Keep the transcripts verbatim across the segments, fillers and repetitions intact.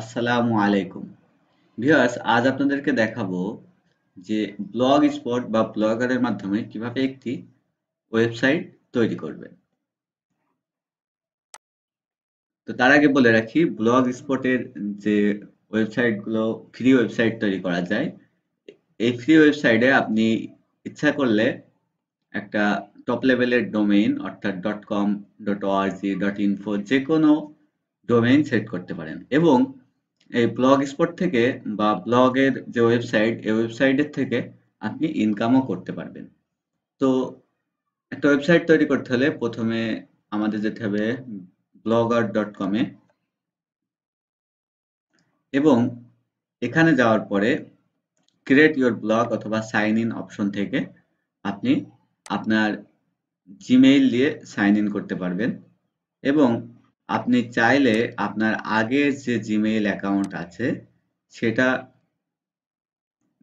আসসালামু আলাইকুম ভিউয়ার্স আজ আপনাদেরকে দেখাবো যে ব্লগ স্পট বা ব্লগারের মাধ্যমে কিভাবে একটি ওয়েবসাইট তৈরি করবেন তো তার আগে বলে রাখি ব্লগ স্পটের যে ওয়েবসাইটগুলো ফ্রি ওয়েবসাইট তৈরি করা যায় এই ফ্রি ওয়েবসাইটে আপনি ইচ্ছা করলে একটা টপ লেভেলের ডোমেইন অর্থাৎ .com .org .info যে কোনো ডোমেইন সেট করতে পারেন এবং এই ব্লগ স্পট থেকে বা ব্লগের যে ওয়েবসাইট এই ওয়েবসাইটের থেকে আপনি ইনকামও করতে পারবেন তো একটা ওয়েবসাইট তৈরি করতে হলে প্রথমে আমাদের যেতে হবে blogger ডট com এ এবং এখানে যাওয়ার পরে create your blog অথবা sign in অপশন থেকে আপনি আপনার জিমেইল দিয়ে সাইন ইন করতে পারবেন এবং আপনি চাইলে আপনার আগের যে জিমেইল অ্যাকাউন্ট আছে সেটা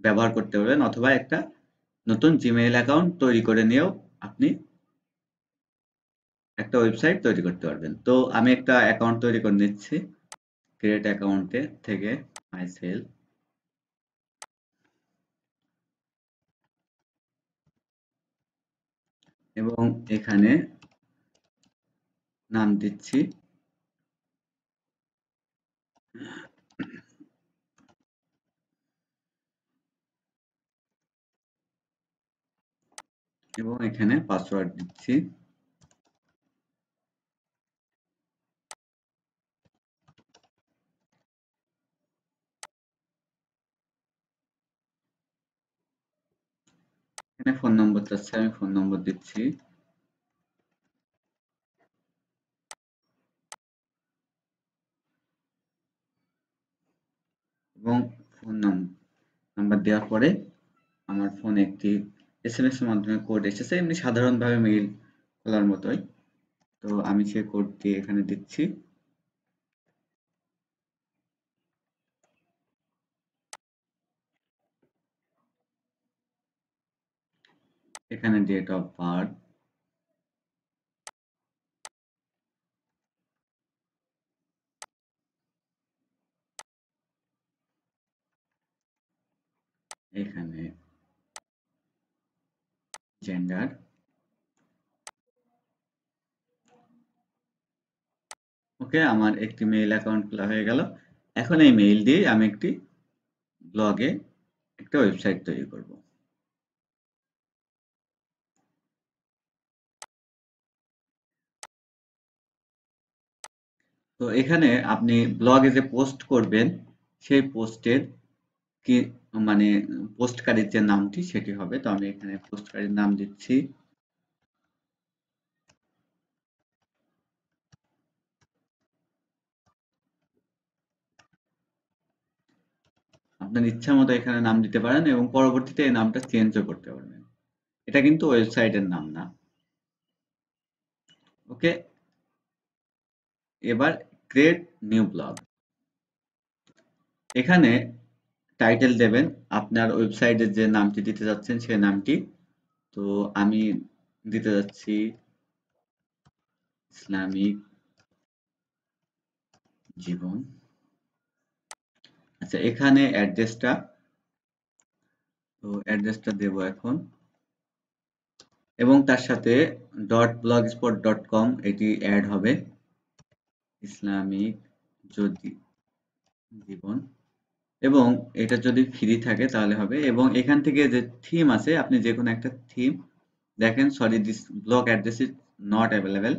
ব্যবহার করতে পারবেন অথবা একটা নতুন জিমেইল অ্যাকাউন্ট তৈরি করে নিয়েও আপনি একটা ওয়েবসাইট তৈরি করতে পারবেন তো আমি একটা অ্যাকাউন্ট তৈরি করে নিচ্ছি ক্রিয়েট অ্যাকাউন্টে থেকে মাইসেলফ এবং এখানে নাম দিচ্ছি এবং এখানে পাসওয়ার্ড দিচ্ছি এখানে ফোন নম্বর চাচ্ছি আমি ফোন নম্বর দিচ্ছি এবং ফোন নাম্বার দেওয়ার পরে আমার ফোনে একটি এসএমএস এর মাধ্যমে কোড এসেছে এমনি সাধারণভাবে মেইল খোলার মতোই তো আমি সেই কোডটি এখানে দিচ্ছি এখানে ডেট অফ বার্থ এখানে জেন্ডার ওকে আমার একটি মেইল অ্যাকাউন্ট খোলা হয়ে গেল এখন এই মেইল দিয়ে আমি একটি ব্লগে একটা ওয়েবসাইট তৈরি করব তো এখানে আপনি ব্লগে যে পোস্ট করবেন সেই পোস্টের কি মানে পোস্টকারীর যে নামটি সেটি হবে তো আমি এখানে পোস্টকারীর নাম দিচ্ছি আপনার ইচ্ছা মতো এখানে নাম দিতে পারেন এবং পরবর্তীতে এই নামটা চেঞ্জও করতে পারবেন এটা কিন্তু ওয়েবসাইটের নাম না ওকে এবার ক্রিয়েট নিউ ব্লগ এখানে টাইটেল দেবেন আপনার ওয়েবসাইটের যে নামটি দিতে যাচ্ছেন সেই নামটি তো আমি দিতে যাচ্ছি ইসলামিক জীবন আচ্ছা এখানে অ্যাড্রেসটা তো অ্যাড্রেসটা দেব এখন এবং তার সাথে .blogspot ডট com এটি অ্যাড হবে ইসলামিক যদি জীবন এবং এটা যদি ফ্রি থাকে তাহলে হবে এবং এখান থেকে যে থিম আছে আপনি যে কোনো একটা থিম দেখেন sorry this blog address is not available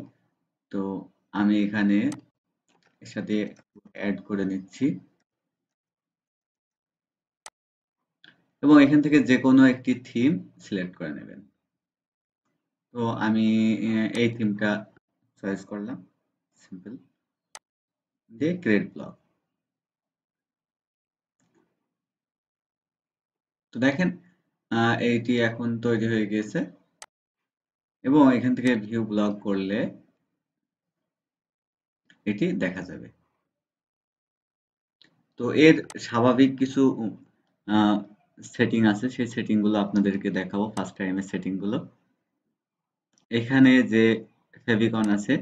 তো আমি এখানে এর সাথে অ্যাড করে নিচ্ছি এবং এখান থেকে যে কোনো একটি থিম সিলেক্ট করে নেবেন তো আমি এই থিমটা চয়েস করলাম সিম্পল দিয়ে ক্রিয়েট ব্লগ তো দেখেন এইটি এখন তৈরি হয়ে গেছে এবং এখান থেকে ভিউ ব্লগ করলে এটি দেখা যাবে তো এর স্বাভাবিক কিছু সেটিং আছে সেই সেটিংগুলো আপনাদেরকে দেখাবো ফার্স্ট টাইমের সেটিংগুলো এখানে যে ফেভিকন আছে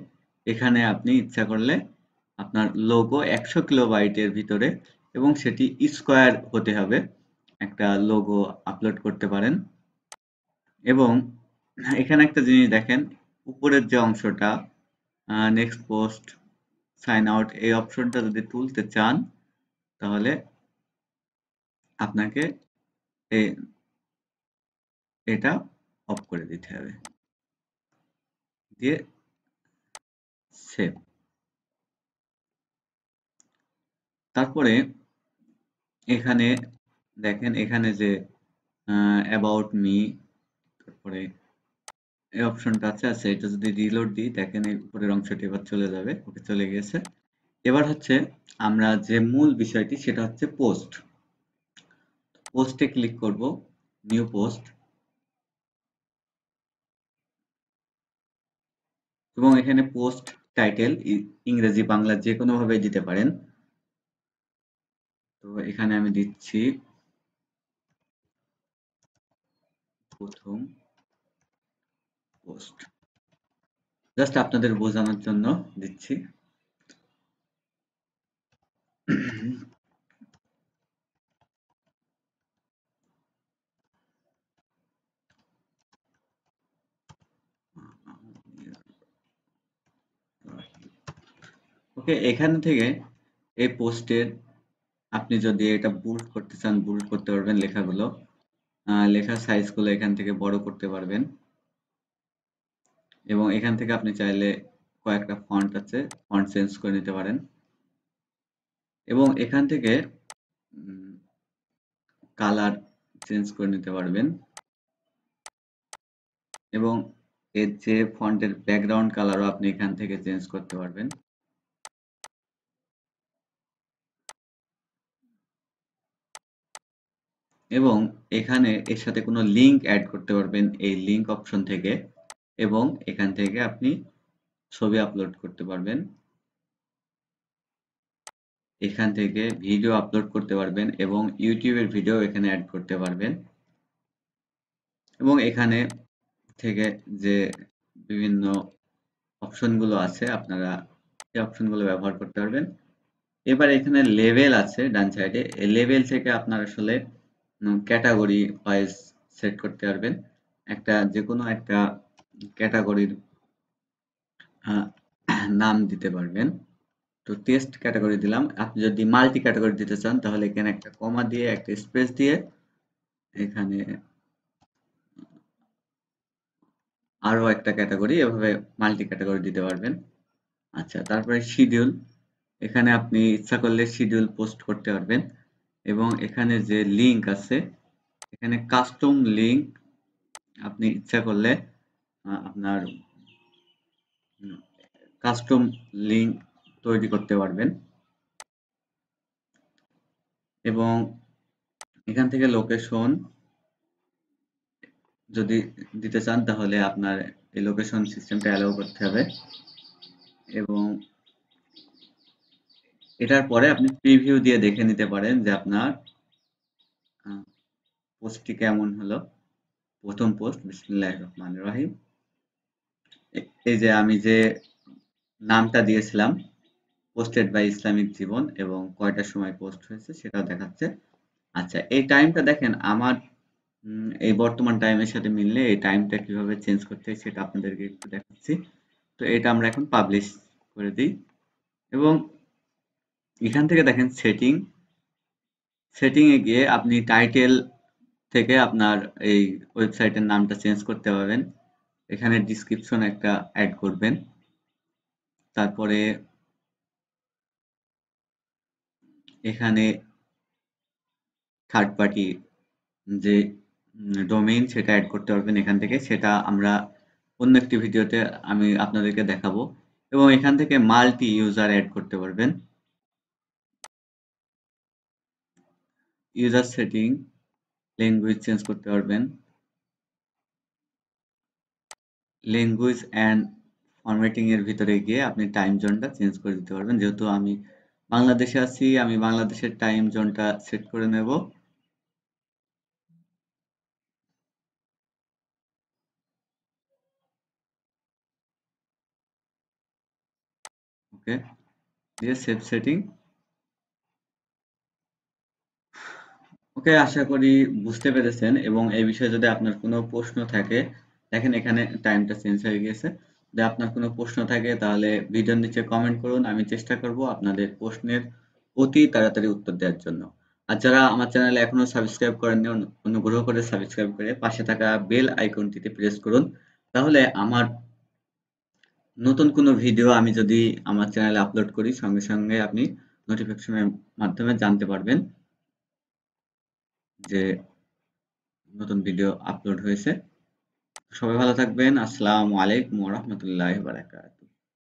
এখানে আপনি ইচ্ছা করলে আপনার লোগো একশো কিলোবাইটের ভিতরে এবং সেটি স্কয়ার হতে হবে একটা লোগো আপলোড করতে পারেন এবং এখানে একটা জিনিস দেখেন উপরের যে অংশটা নেক্সট পোস্ট সাইন আউট এই অপশনটা যদি তুলতে চান তাহলে আপনাকে এই এটা অফ করে দিতে হবে দিয়ে সেভ তারপরে এখানে দেখেন এখানে যে about me তারপরে এই অপশনটা আছে আছে এটা যদি রিলোড দিই দেখেন এই উপরের অংশটি এবার চলে যাবে ওকে চলে গেছে এবার হচ্ছে আমরা যে মূল বিষয়টি সেটা হচ্ছে পোস্ট পোস্টে ক্লিক করব নিউ পোস্ট এবং এখানে পোস্ট টাইটেল ইংরেজি বাংলা যে কোনো ভাবে দিতে পারেন তো এখানে আমি দিচ্ছি প্রথম পোস্ট জাস্ট আপনাদের বোঝানোর জন্য দিচ্ছি ওকে এখান থেকে এই পোস্টের আপনি যদি এটা বুল্ড করতে চান বুল্ড করতে পারবেন লেখাগুলো লেখা সাইজগুলো এখান থেকে বড় করতে পারবেন এবং এখান থেকে আপনি চাইলে কয়েকটা ফন্ট আছে ফন্ট চেঞ্জ করে নিতে পারেন এবং এখান থেকে কালার চেঞ্জ করে নিতে পারবেন এবং এর যে ফন্টের ব্যাকগ্রাউন্ড কালারও আপনি এখান থেকে চেঞ্জ করতে পারবেন এবং এখানে এর সাথে কোনো লিংক অ্যাড করতে পারবেন এই লিংক অপশন থেকে এবং এখান থেকে আপনি ছবি আপলোড করতে পারবেন এখান থেকে ভিডিও আপলোড করতে পারবেন এবং ইউটিউবের ভিডিও এখানে অ্যাড করতে পারবেন এবং এখানে থেকে যে বিভিন্ন অপশনগুলো আছে আপনারা এই অপশনগুলো ব্যবহার করতে পারবেন এবার এখানে লেভেল আছে ডান সাইডে এই লেভেল থেকে আপনারা আসলে ক্যাটাগরি ওয়াইজ সেট করতে পারবেন একটা যে কোনো একটা ক্যাটাগরির নাম দিতে পারবেন তো টেস্ট ক্যাটাগরি দিলাম আপনি যদি মাল্টি ক্যাটাগরি দিতে চান তাহলে এখানে একটা কমা দিয়ে একটা স্পেস দিয়ে এখানে আরো একটা ক্যাটাগরি এভাবে মাল্টি ক্যাটাগরি দিতে পারবেন আচ্ছা তারপরে শিডিউল এখানে আপনি ইচ্ছা করলে শিডিউল পোস্ট করতে পারবেন এবং এখানে যে লিংক আছে এখানে কাস্টম লিংক আপনি ইচ্ছা করলে আপনার কাস্টম লিংক তৈরি করতে পারবেন এবং এখান থেকে লোকেশন যদি দিতে চান তাহলে আপনার এই লোকেশন সিস্টেমটা অ্যালাউ করতে হবে এবং এটার পরে আপনি প্রিভিউ দিয়ে দেখে নিতে পারেন যে আপনার পোস্টটি কেমন হলো প্রথম পোস্ট বিসমিল্লাহির রহমানির রহিম এই যে আমি যে নামটা দিয়েছিলাম পোস্টেড বাই ইসলামিক জীবন এবং কয়টার সময় পোস্ট হয়েছে সেটাও দেখাচ্ছে আচ্ছা এই টাইমটা দেখেন আমার এই বর্তমান টাইমের সাথে মিললে এই টাইমটা কিভাবে চেঞ্জ করতে হয় সেটা আপনাদেরকে একটু দেখাচ্ছি তো এটা আমরা এখন পাবলিশ করে দিই এবং এখান থেকে দেখেন সেটিং সেটিং এ গিয়ে আপনি টাইটেল থেকে আপনার এই ওয়েবসাইটের নামটা চেঞ্জ করতে পারবেন এখানে ডেসক্রিপশন একটা অ্যাড করবেন তারপরে এখানে থার্ড পার্টি যে ডোমেইন সেটা অ্যাড করতে পারবেন এখান থেকে সেটা আমরা অন্য একটি ভিডিওতে আমি আপনাদেরকে দেখাবো এবং এখান থেকে মাল্টি ইউজার অ্যাড করতে পারবেন user setting language চেঞ্জ করতে পারবেন language and formatting এর ভিতরে গিয়ে আপনি টাইম জোনটা চেঞ্জ করে দিতে পারবেন যেহেতু আমি বাংলাদেশে আছি আমি বাংলাদেশের টাইম জোনটা সেট করে নেব ওকে দিয়ে সেভ সেটিং। ওকে, আশা করি বুঝতে পেরেছেন। এবং এই বিষয়ে যদি আপনার কোনো প্রশ্ন থাকে, দেখেন এখানে টাইমটা চেঞ্জ হয়ে গেছে, যদি আপনার কোনো প্রশ্ন থাকে তাহলে ভিডিওর নিচে কমেন্ট করুন, আমি চেষ্টা করব আপনাদের প্রশ্নের অতি তাড়াতাড়ি উত্তর দেওয়ার জন্য। আর যারা আমার চ্যানেলে এখনো সাবস্ক্রাইব করেননি, অনুগ্রহ করে সাবস্ক্রাইব করে পাশে থাকা বেল আইকনটিতে প্রেস করুন, তাহলে আমার নতুন কোনো ভিডিও আমি যদি আমার চ্যানেলে আপলোড করি সঙ্গে সঙ্গে আপনি নোটিফিকেশনের মাধ্যমে জানতে পারবেন যে নতুন ভিডিও আপলোড হয়েছে। সবাই ভালো থাকবেন। আসসালামু আলাইকুম ওয়া রাহমাতুল্লাহি ওয়া বারাকাতুহু।